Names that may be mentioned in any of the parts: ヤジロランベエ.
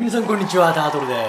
皆さんこんにちは、タートルで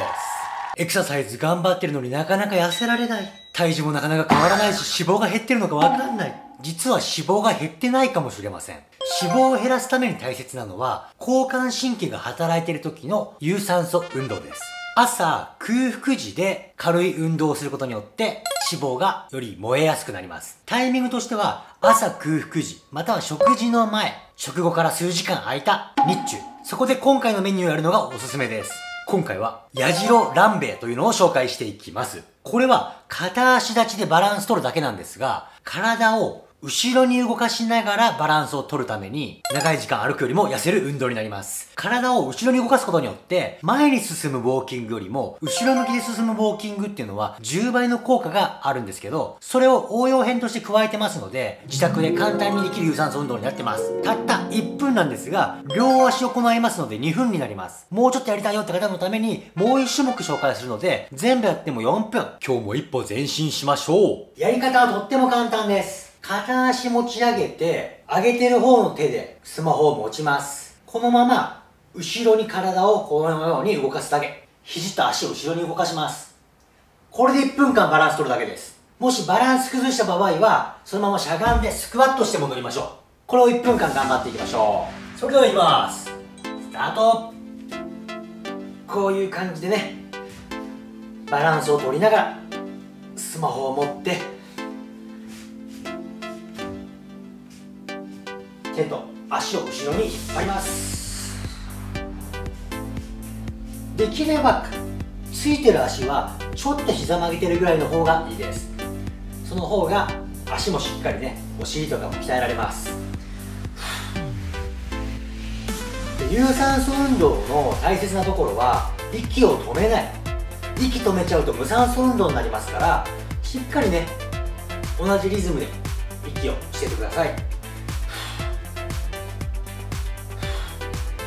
す。エクササイズ頑張ってるのになかなか痩せられない。体重もなかなか変わらないし、脂肪が減ってるのかわかんない。実は脂肪が減ってないかもしれません。脂肪を減らすために大切なのは、交感神経が働いている時の有酸素運動です。朝、空腹時で軽い運動をすることによって脂肪がより燃えやすくなります。タイミングとしては、朝空腹時、または食事の前、食後から数時間空いた日中。そこで今回のメニューをやるのがおすすめです。今回は、やじろランベというのを紹介していきます。これは片足立ちでバランス取るだけなんですが、体を後ろに動かしながらバランスを取るために、長い時間歩くよりも痩せる運動になります。体を後ろに動かすことによって、前に進むウォーキングよりも、後ろ向きで進むウォーキングっていうのは10倍の効果があるんですけど、それを応用編として加えてますので、自宅で簡単にできる有酸素運動になってます。たった1分なんですが、両足を行いますので2分になります。もうちょっとやりたいよって方のために、もう1種目紹介するので、全部やっても4分。今日も一歩前進しましょう。やり方はとっても簡単です。片足持ち上げて、上げてる方の手でスマホを持ちます。このまま、後ろに体をこのように動かすだけ。肘と足を後ろに動かします。これで1分間バランス取るだけです。もしバランス崩した場合は、そのまましゃがんでスクワットして戻りましょう。これを1分間頑張っていきましょう。それでは行きます。スタート。こういう感じでね、バランスを取りながら、スマホを持って、手と足を後ろに引っ張ります。できればついてる曲はちょっと膝曲げてるぐらいの方がいいです。その方が足もしっかりね、お尻とかも鍛えられます。で、有酸素運動の大切なところは息を止めない。息止めちゃうと無酸素運動になりますから、しっかりね、同じリズムで息をしててください。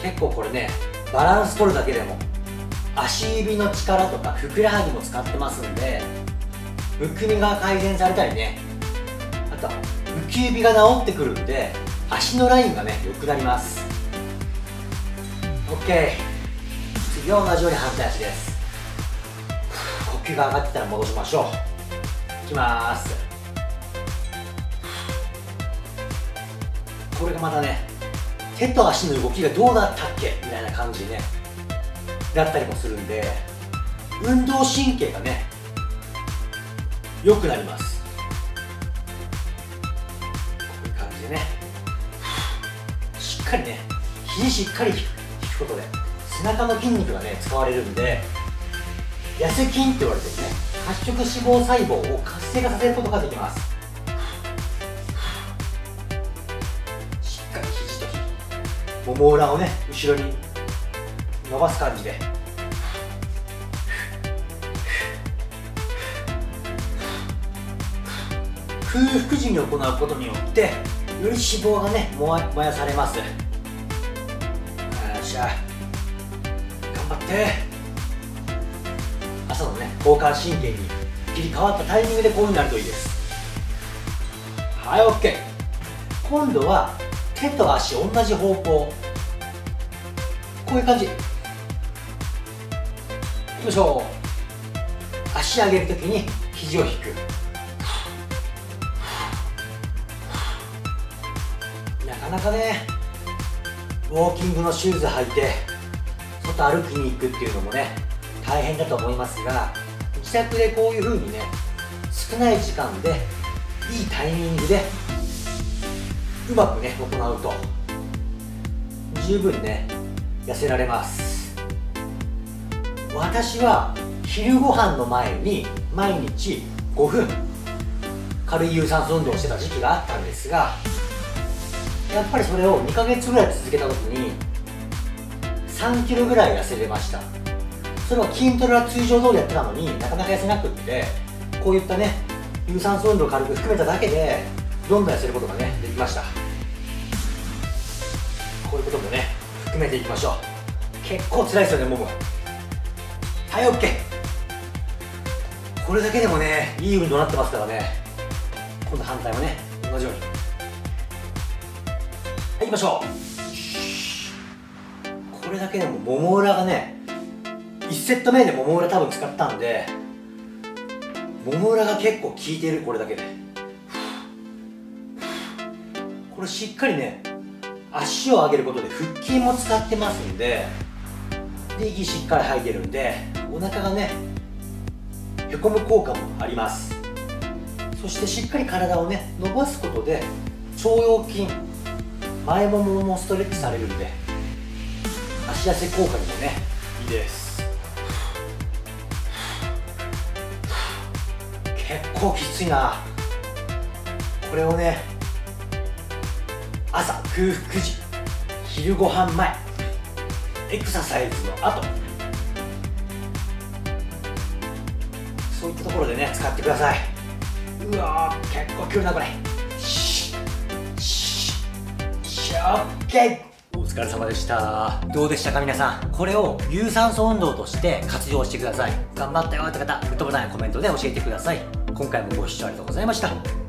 結構これね、バランス取るだけでも足指の力とかふくらはぎも使ってますんで、むくみが改善されたりね、あとは浮き指が治ってくるんで、足のラインがね、良くなります。 OK。 次は同じように反対足です。呼吸が上がってたら戻しましょう。いきます。これがまたね、手と足の動きがどうだったっけみたいな感じね、だったりもするんで、運動神経がね、良くなります。こういう感じでね、しっかりね、肘しっかり引くことで背中の筋肉がね、使われるんで、痩せ筋って言われてるね、褐色脂肪細胞を活性化させることができます。もも裏をね、後ろに伸ばす感じで、空腹時に行うことによってより脂肪がね、燃やされます。よっしゃ、頑張って。朝のね、交感神経に切り替わったタイミングでこうになるといいです。はい、 OK。 今度は手と足同じ方向、こういう感じ。よいしょ。足上げるときに肘を引く。なかなかね、ウォーキングのシューズ履いて外歩きに行くっていうのもね、大変だと思いますが、自宅でこういう風にね、少ない時間でいいタイミングでうまくね、行うと十分ね、痩せられます。私は昼ご飯の前に毎日5分軽い有酸素運動をしてた時期があったんですが、やっぱりそれを2ヶ月ぐらい続けた時に3キロぐらい痩せれました。それは筋トレは通常通りやってたのになかなか痩せなくって、こういったね、有酸素運動を軽く含めただけでどんどん痩せることがね、できました。こういうこともね、含めていきましょう。結構辛いですよね、もも。はい、 OK。 これだけでもね、いい運動になってますからね。今度反対もね、同じように。はい、いきましょう。これだけでももも裏がね、1セット目でもも裏多分使ったんで、もも裏が結構効いてる。これだけでこれしっかりね、足を上げることで腹筋も使ってますんで、で息しっかり吐いてるんでお腹がねへこむ効果もあります。そしてしっかり体をね伸ばすことで腸腰筋、前もももストレッチされるんで足痩せ効果にもねいいです。結構きついな。これをね朝空腹時、昼ご飯前、エクササイズの後、そういったところでね使ってください。うわー結構くるなこれ。お疲れ様でした。どうでしたか皆さん。これを有酸素運動として活用してください。頑張ったよって方、グッドボタンやコメントで教えてください。今回もご視聴ありがとうございました。